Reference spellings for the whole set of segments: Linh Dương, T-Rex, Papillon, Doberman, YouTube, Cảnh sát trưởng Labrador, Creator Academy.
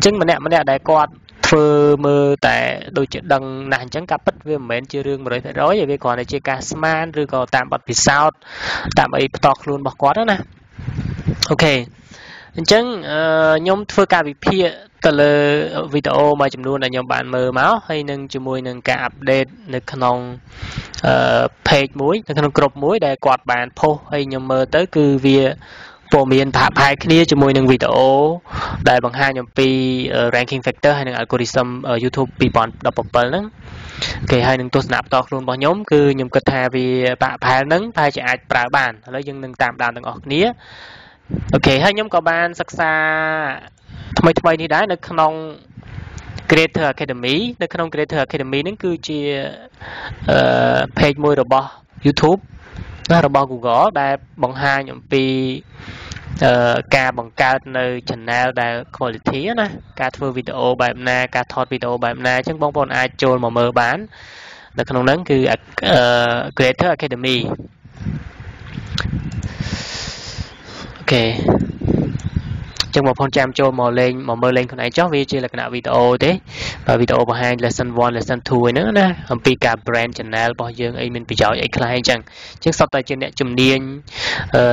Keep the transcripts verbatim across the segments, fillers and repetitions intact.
chứng mà nè mà nè đại quạt phơ mơ tại đôi chuyện đằng nàng chẳng cặp bất viêm mến chưa rương mà rồi phải rối vậy. Vì còn này chia ca sman rưu có tạm bật vì sao tạm ấy tọc luôn bọc quá đó nè. Ok chứng nhóm phơ ca bị phía tờ video mà chúng luôn là nhóm bạn mơ máu hay nâng cho mùi nâng ca update nâng nông page muối nâng nông crop muối đại quạt bàn phô hay nhóm mơ tới cư vìa bộ miền phạm hai cái này cho môi nâng video đại bằng hai nhóm pi ranking factor hay nâng algorithm YouTube bị bọn đọc bổng bẩn lắm. Cái hai nâng tôi snap to luôn bọn nhóm cứ nhóm kết hà vì bạn phải nâng phải chạy ai trả bàn lấy dân nâng tạm đàn nâng ở nia. Ok hai nhóm có ban sắc xa thay thay đi đá nâng nông Creator Academy nâng nông Creator Academy nâng cứ chia page môi rồi bỏ YouTube nó là bao Google đại bằng hai nhóm pi ca bằng ca nơi channel đại quality á nè ca thưa video bài na ca thọt video bài na chẳng bóng bọn ai trôn mà mơ bán là khả năng nắng cứ Creator Academy. Ok trong một phong trăm trôn màu lên màu mơ lên con này chó vì chỉ là cái video thế và video bằng hai lesson one lesson two nữa nè hầm pi cả brand channel bao dương ấy mình bị giỏi ấy khai chẳng chứ sau tại trên nẹt chùm điên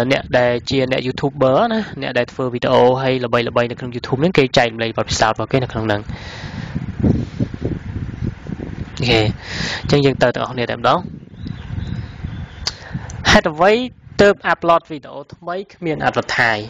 nẹt đại chia nẹt youtuber nè nẹt đại phơi video hay là bay là bay là kênh YouTube những cái chạy lại vào sao vào cái là không năng. Ok chẳng dừng từ từ học nẹt em đó hết với từ upload video mấy miền advertise.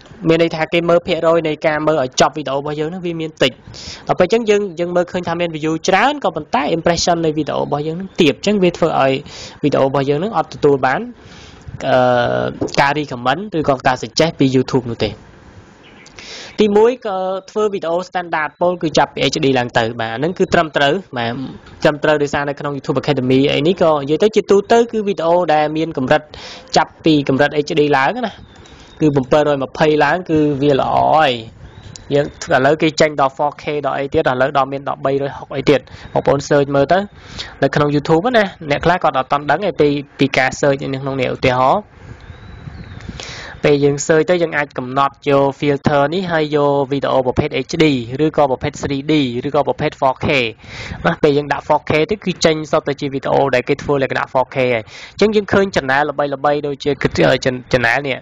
miền đây thà cái mơ phe rồi này ca mơ ở chọc video bao nhiêu nó vi miền tịch tập về chứng dân dân mơ khơi tham miền view tràn có phần tác impression này video bao nhiêu tiệp chẳng biết phơi ai video bao giờ nó auto tool bán carry comment từ còn cả suggest pi YouTube nữa thế thì mỗi phơi video standard pol cứ chụp hát đê làm từ mà nó cứ trăm tờ mà trăm tờ để sang đây kênh YouTube Academy ấy ní co dưới tới chỉ tu tới cứ video đa miên cầm rạch chụp pi cầm rạch hát đê láng cái này cứ bumper rồi mà pay láng cứ việc là oi nhưng là lấy cái tranh đo bốn K đo ấy tiết là lấy đo miền đo bay rồi học ấy tiết học bốn search mới tới là kênh YouTube á nè nè class còn đo toàn đắng ấy thì pika search nhưng không hiểu tiếng họ về dừng search tới dừng ai cầm nọt vô filter ní hay vô video bộ page hát đê rồi có bộ page ba D rồi có bộ page bốn K mà về dừng đã bốn K tới cái tranh so tới chỉ video để cái thua là cái đã bốn K này chứng dừng khơi chừng nào là bay là bay đôi chơi cái chừng chừng nào nè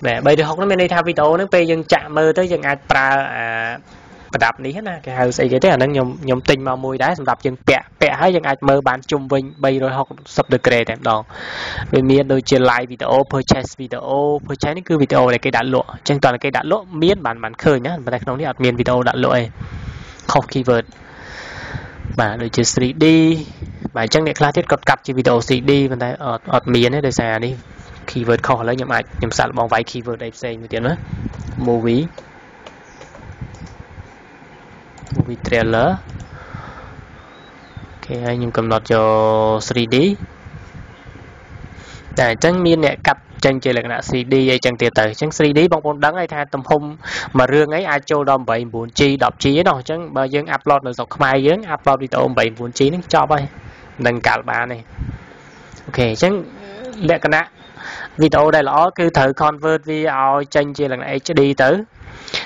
mẹ bay đôi học nó mới đây tham vi tố nó về dân chạm mơ tới dân ai pra đập ní hết nè cái hào xây cái thế là nó nhom nhom tình mà mùi đá xong đập dân bẹ bẹ hết dân ai mơ bán chung vinh bay đôi học sập được kề đẹp đó vì miền đôi chia like video purchase video purchase nó cứ video này cái đã lộ trên toàn là cái đã lộ miền bản bản khơi nhá mà đặt nó đi ở miền video đã lộ không keyword mà đôi chia three D mà chẳng để class thiết cột cặp chỉ video three D mình thấy ở ở miền đấy đời xà đi keyword khó lấy nhầm ai nhầm sạt bóng váy keyword đẹp xanh một tiếng nữa movie movie trailer cái okay, nhưng cầm nọt cho three D tại chẳng miên nè cặp chẳng chơi là cái three D hay chẳng tiền tới chẳng three D bằng con đắng hay tha tầm hôm mà rương ấy ai châu đom bảy bốn chi đọc chi đó chẳng bao giờ upload được dọc mai dướng upload đi tàu bảy bốn chi nó cho bay đằng cả ba này ok chẳng lệ cái nè video đây là cứ thử convert video tranh chơi là cái H D tới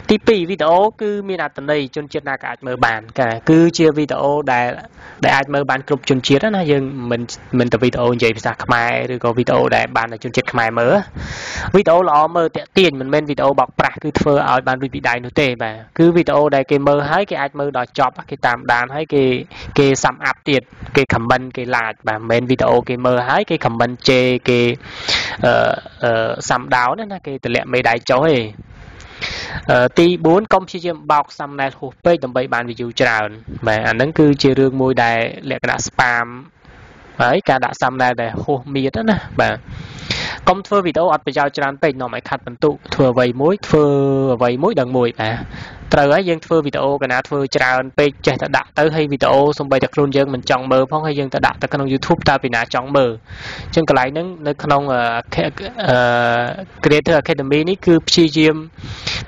tí pì video cứ miền Nam tận đây chôn chiết na cả mở bàn cả cứ chia video đại đại mở bàn cục chôn chiết đó na nhưng mình mình tập video như vậy sao mai rồi có video đại bàn là chôn chiết mai mở video là mở tiền mình men video bọc bạc cứ phơi ở bàn bị đại nổi tệ mà cứ video đại cái mở hái cái mở đòi chọp cái tạm đàn hái cái cái sắm áp tiền cái cầm bần cái lạt mà men video cái mở hái cái cầm bần chê cái sắm đáo đó na cái tỷ lệ mấy đại cháu ấy tí bốn công chia chiếm bọc xăm này thuộc page tầm bảy bàn video tràn mà anh ấy cứ chia rương môi đài lệ cả đã spam ấy cả đã xăm này để hô miệt đó nè mà công thưa video ở video tràn page nó mới khát bẩn tụ thừa vầy mối thừa vầy mối đằng mùi mà từ ấy dân thưa video cái nào thưa tràn page chạy ta đặt tới hay video xong bây giờ luôn dân mình chọn mờ phong hay dân ta đặt tới kênh YouTube ta bị nào chọn mờ trên cái lại nó nó không Creator Academy này cứ chia chiếm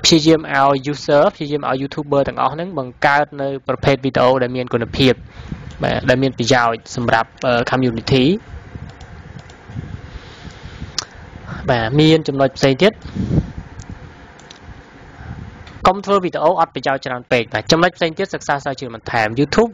chỉ dìm ao user chỉ dìm ao YouTuber thằng ó nắng bằng cao nơi prepare video để miền của nộp hiệp mà để miền video sầm rạp community mà miền trong nội xây thiết công thưa video up video trên page và trong nội xây thiết sạc sao sao chỉ mình thèm YouTube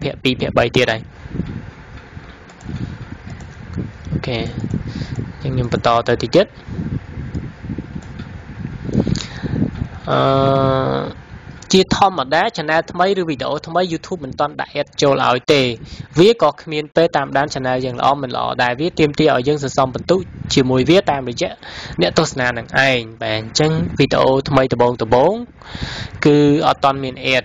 hiện bị hiện bay tia này ok nhưng mình bắt to tới thì chết uh... chia thom ở đá channel thay video thay YouTube mình toàn đại ad cho lại tề viết có miền tây tam đan channel dừng lò mình lò đại viết tiêm tia ở dân sân sông bình tú chỉ mùi viết tam được chứ nét tốt nè đằng ai bạn chân video thay từ bốn từ bốn cứ ở toàn miền ad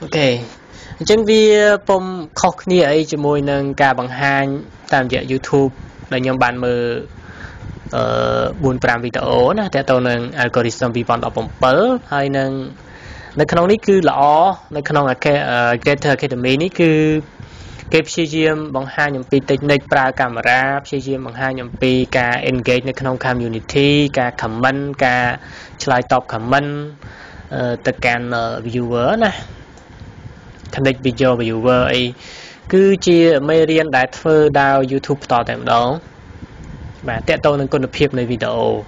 ok chân vi pom khóc nia ấy cho môi nâng cả bằng hàng tạm dạy YouTube là nhóm bạn mờ buôn pram video nè, tại tôi nâng algorithm vi vọng ở vùng bờ hay nâng nâng khả năng này cứ lọ nâng khả năng là cái Creator Academy này cứ cái pcgm bằng hai nhóm pi technique pra camera pcgm bằng hai nhóm pi cả engage nâng khả năng community cả comment cả slide top comment tất cả viewer nè connect video viewer ấy cứ chia mấy riêng đại phơ đào YouTube tỏ tạm đó và tệ tôi nên còn được hiệp này video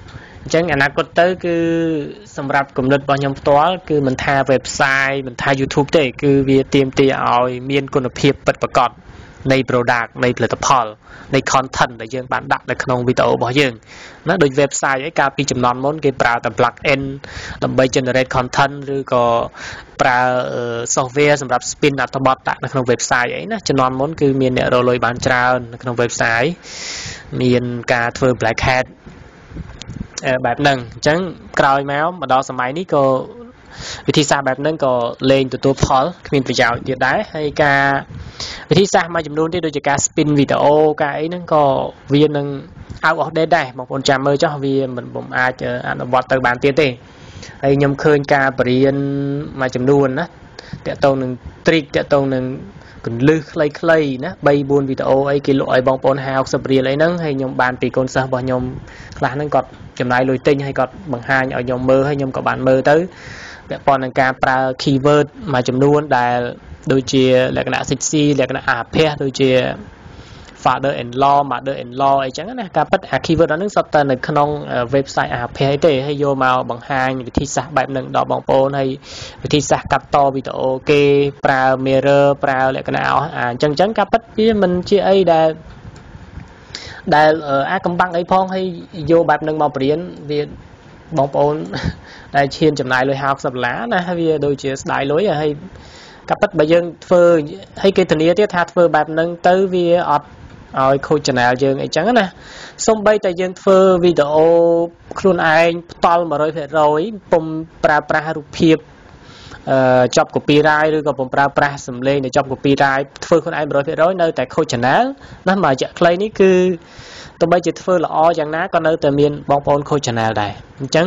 chẳng là có tới cứ xong rạp cùng lực bao nhiêu toán cứ mình tha website mình tha YouTube để cứ việc tìm tìa ỏi miền còn được hiệp bật bật cọt ใน product ในผลิตภัณฑ์ใน content แต่ยังbạn đặt ในขนมวิดีโอบ่อยยังนะโดยเว็บไซต์ไอ้การพิจารณาโน้นเกี่ยวกับแต่ plugin ลำใบ generate content หรือก็ปลา software สำหรับ spin อัตบอทแต่ในขนมเว็บไซต์ไอ้นะจะนอนโน้นคือมีเนี่ยเราเลยบานจาวในขนมเว็บไซต์มีการเทอร์แบล็กแฮทแบบหนึ่งจังกลายแมวมาดอสมัยนี้ก็วิธีสร้างแบบนั้นก็เล่นตัวตัวพอลมีประโยชน์เยอะได้ให้การวิธีสร้างมาจำนวนที่โดยจากการสปินวิดีโอการนั้นก็เวียนนึงเอาออกได้ได้บางคนจำเมื่อเจ้าเวียนมันผมอาจจะอ่านบทต่างๆเตี้ยเตี้ยไอ้ยำเคยการเปลี่ยนมาจำนวนนะแต่ตัวหนึ่งตริกแต่ตัวหนึ่งกึ่งลึกคล้ายๆนะใบบุญวิดีโอไอ้กิโลไอ้บางปอนหาออกสเปรียอะไรนั่งให้ยำบานปีกคนสาวบ่ยำหลานนั่งกอดจำนายลอยติ้งให้กอดบางหายเอายำเมื่อให้ยำกับบานเมื่อเต้แต่ปอนนังการปลาคีย์เวิร์ดมาจำนวนได้โดยเฉพาะลักษณะซิกซี่ลักษณะอาเพศโดยเฉพาะ father and law mother and law ไอ้จังนะการปัดคีย์เวิร์ดนั้นสับแต่ในขนมเว็บไซต์อาเพศเตะให้โยมาบางหางวิธีสักแบบหนึ่งดอกบางโปนให้วิธีสักกับต่อวิดีโอเกย์ปลาเมเรอร์ปลาลักษณะอ่านจังจังการปัดที่มันเชื่อไอ้ได้ได้อากำบังไอ้พ้องให้โยแบบหนึ่งมาเปลี่ยนบางปอนได้เชียนจำนายเลยหาสับหลานะให้โดยเฉพาะได้เลยให้กับปัจบัยยังเฟอให้กิจนี้ที่ทัดเฟอแบบนั้นตื้อวิออดเอาโคจรเอายังไอ้จังนะส่งไปแต่ยังเฟอวิดีโอครูนไอตอลมาร้อยเพื่อร้อยปุ่มปราปรารูปเพียบจบกับปีไรหรือกับปุ่มปราปราสำเร็จในจบกับปีไรเฟอครูนไอมาร้อยเพื่อร้อยเนยแต่โคจรนั่นหมายจะใครนี่คือตัวใบจิตเฟอร์ละออย่างนั้นก็เนื้อแต่เมียนบางปอนโคจรได้จัง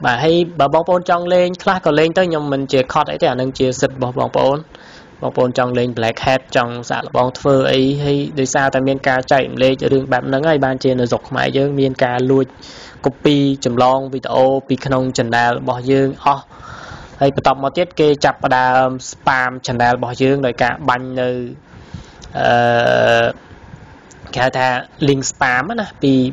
mà hay bà bóng bóng trong lên class còn lên tới nhưng mình chỉ có đấy là nâng chia sịt bóng bóng bóng bóng bóng trong lên black hat trong xã bóng phơi ấy hay đi xa tại miền ca chạy lên cho đường bạn nắng ai ban trên là dục mãi chứ miền ca lui copy chấm long video picnon chần đào bỏ dương o hay tập một tiết kê chặt và đà spam chần đào bỏ dương rồi cả bánh nơi cả thà link spam á nè vì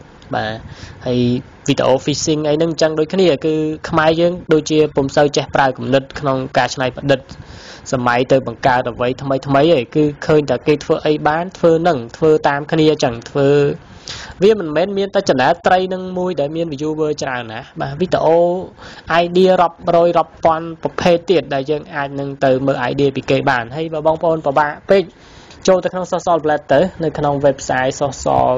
มาให้วิดีโอฟิชซิงไอ้นั่งจังโดยขณะคือขมายยังโดยเฉพาะผมเซลเจปลายของนัดขนมกาชนัยประดิษฐ์สมัยเติมบังการเอาไว้ทำไมทำไมไอ้คือเคยแต่เกิดเฟอไอ้บ้านเฟอหนึ่งเฟอตามขณะจังเฟอเวียมันเม้นเมียนแต่จะหนาไตรนั่งมวยแต่เมียนวิจูเบอร์จะหนาหนามาวิดีโอไอเดียรับโรยรับปอนประเภทเตียดได้ยังไอ้นั่งเติมเมื่อไอเดียปีเกย์บ้านให้บางปอนประบะไปโจทย์แต่ขนมซอสซอลแบล็ตเตอร์ในขนมเว็บไซต์ซอสซอล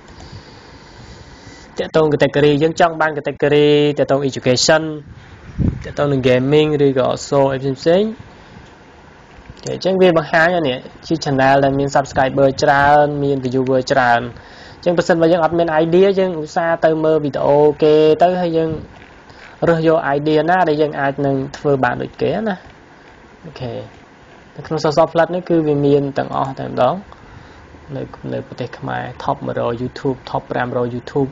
แต่ตรงกับแต่กรียังจ้องบ้านกับแต่กรีแต่ตรง education แต่ตรงหนึ่ง gaming หรือก็ so เอฟซีซีเดี๋ยวเช่นวีบางครั้งเนี่ยชื่อ channel แล้วมี subscriber จรามี viewer จราเช่นเปอร์เซ็นต์ว่ายังอัดมีไอเดียยังอุตส่าห์เติมเมอร์วิดีโอเกย์เติมให้ยังเรื่องโยไอเดียน่าได้ยังอาจหนึ่งเพื่อบ้านโดยเกย์นะโอเคแต่คุณสอบพลัดนี่คือวีมีนต่างอ๋อต่างดองในในประเทศมาท็อปมาโร YouTube ท็อปแรมโร YouTube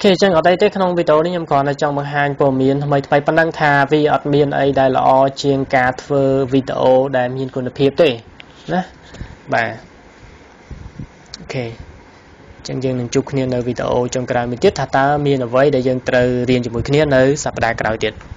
Khi chân ở đây tới không video này nhằm còn là trong một hàng của mình mới phải bắt năng thà vì ọt miền ấy đại lọ trên cả thơ video đại miền của nập hiệp tùy. Và ok chân dân nên chúc nên video trong cả mình tiết thả ta miền ở với để dân trời riêng cho mỗi khi nên nơi sắp đại cả đầu tiết.